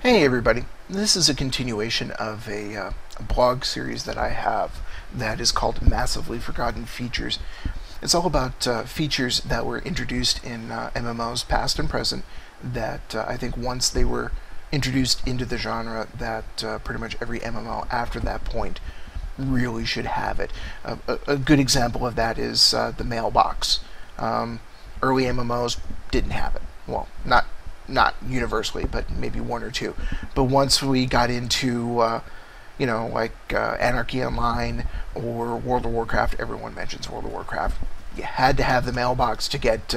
Hey everybody, this is a continuation of a blog series that I have that is called Massively Forgotten Features. It's all about features that were introduced in MMOs past and present that I think once they were introduced into the genre that pretty much every MMO after that point really should have it. A good example of that is the mailbox. Early MMOs didn't have it. Well, not universally, but maybe one or two. But once we got into, Anarchy Online or World of Warcraft, everyone mentions World of Warcraft. You had to have the mailbox to get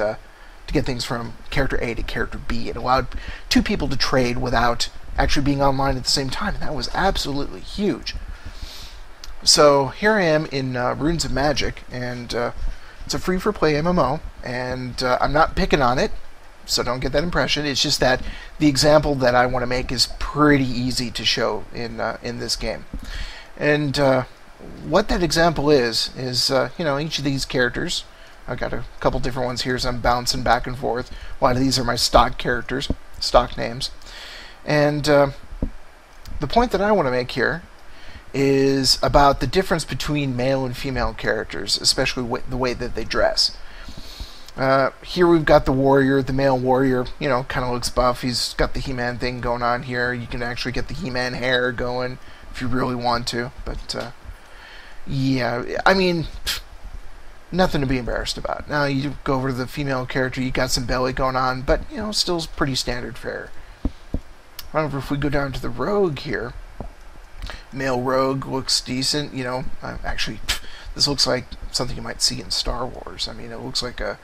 things from character A to character B. It allowed two people to trade without actually being online at the same time, and that was absolutely huge. So here I am in Runes of Magic, and it's a free-for-play MMO, and I'm not picking on it. So don't get that impression. It's just that the example that I want to make is pretty easy to show in this game. And what that example is each of these characters. I've got a couple different ones here, so I'm bouncing back and forth. A lot of these are my stock characters, stock names. And the point that I want to make here is about the difference between male and female characters, especially the way that they dress. Here we've got the warrior, the male warrior, kind of looks buff. He's got the He-Man thing going on here. You can actually get the He-Man hair going if you really want to. But, yeah, I mean, nothing to be embarrassed about. Now you go over to the female character, you got some belly going on, but, still pretty standard fare. However, if we go down to the rogue here, male rogue looks decent, actually, this looks like something you might see in Star Wars. I mean, it looks like a...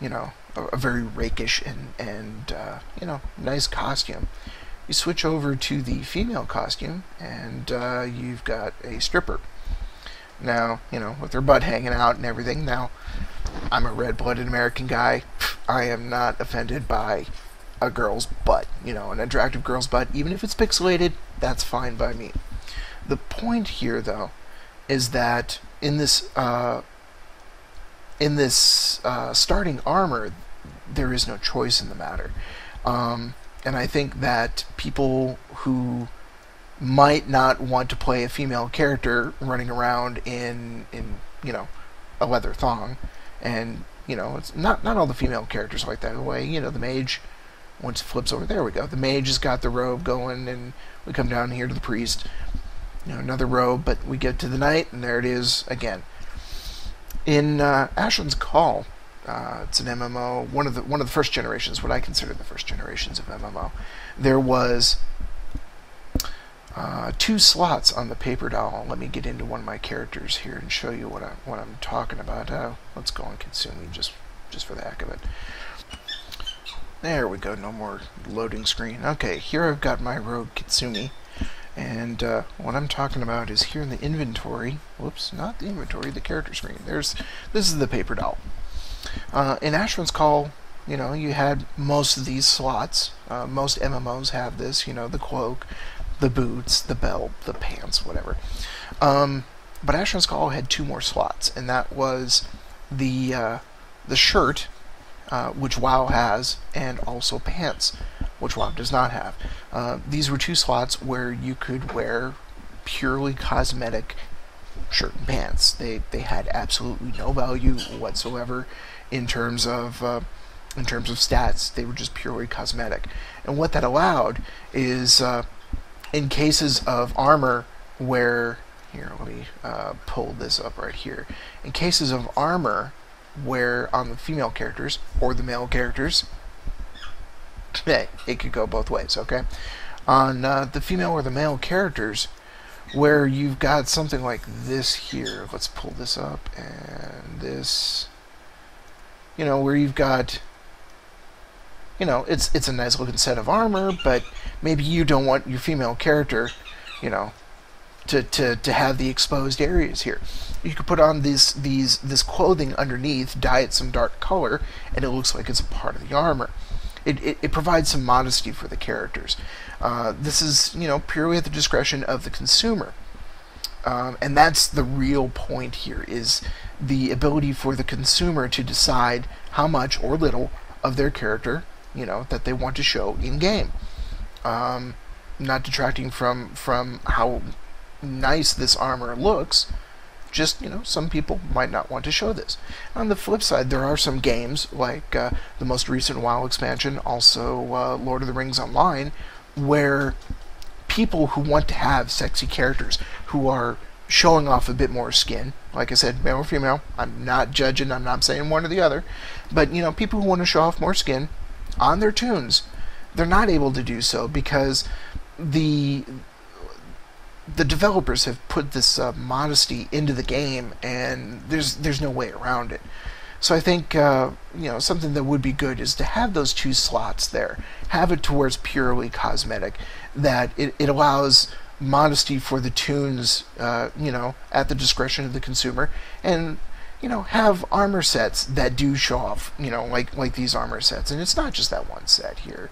a very rakish and nice costume. You switch over to the female costume, and you've got a stripper. Now, with her butt hanging out and everything. Now, I'm a red-blooded American guy. I am not offended by a girl's butt. An attractive girl's butt, even if it's pixelated, that's fine by me. The point here, though, is that in this starting armor, there is no choice in the matter. And I think that people who might not want to play a female character running around in a leather thong, and, it's not all the female characters like that in a way. The mage, once it flips over, there we go. The mage has got the robe going, and we come down here to the priest. Another robe, but we get to the knight, and there it is again. In Asheron's Call, it's an MMO, one of the first generations, what I consider the first generations of MMO. There was two slots on the paper doll. Let me get into one of my characters here and show you what I'm talking about. Let's go on Kitsumi just for the heck of it. There we go. No more loading screen. Okay, here I've got my rogue Kitsumi, and what I'm talking about is here in the inventory. Whoops, not the inventory, the character screen. This is the paper doll. In Asheron's Call, you had most of these slots. Most MMOs have this. The cloak, the boots, the belt, the pants, whatever. But Asheron's Call had two more slots, and that was the shirt, which WoW has, and also pants, which WoW does not have. These were two slots where you could wear purely cosmetic shirt and pants. They had absolutely no value whatsoever in terms of stats. They were just purely cosmetic. And what that allowed is, in cases of armor where, here, let me pull this up right here. In cases of armor where on the female characters or the male characters, it could go both ways, okay? On the female or the male characters, where you've got something like this here, let's pull this up, and this, where you've got, it's a nice looking set of armor, but maybe you don't want your female character, to have the exposed areas here. You could put on this clothing underneath, dye it some dark color, and it looks like it's a part of the armor. It provides some modesty for the characters. This is, purely at the discretion of the consumer. And that's the real point here, is the ability for the consumer to decide how much or little of their character, that they want to show in-game. Not detracting from how nice this armor looks. Just, you know, some people might not want to show this. On the flip side, there are some games, like the most recent WoW expansion, also Lord of the Rings Online, where people who want to have sexy characters, who are showing off a bit more skin, like I said, male or female, I'm not judging, I'm not saying one or the other, but, you know, people who want to show off more skin on their tunes, they're not able to do so because the developers have put this modesty into the game, and there's no way around it. So I think you know, something that would be good is to have those two slots there, have it towards purely cosmetic, that it allows modesty for the tunes, you know, at the discretion of the consumer, and you know, have armor sets that do show off, you know, like these armor sets, and it's not just that one set here.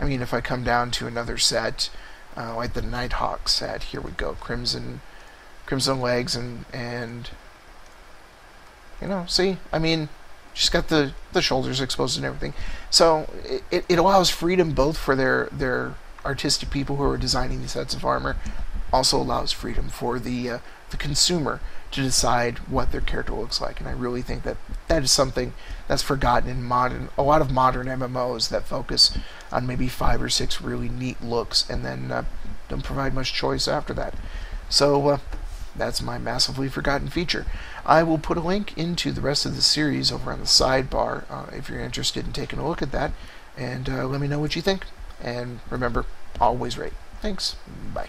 I mean, if I come down to another set. Like the Nighthawk set, here we go, crimson legs, and you know, see, I mean, she's got the shoulders exposed and everything. So it allows freedom both for their artistic people who are designing these sets of armor, also allows freedom for the consumer to decide what their character looks like. And I really think that is something that's forgotten in a lot of modern MMOs that focus on maybe 5 or 6 really neat looks, and then don't provide much choice after that. So that's my massively forgotten feature. I will put a link into the rest of the series over on the sidebar if you're interested in taking a look at that, and let me know what you think. And remember, always rate. Thanks. Bye.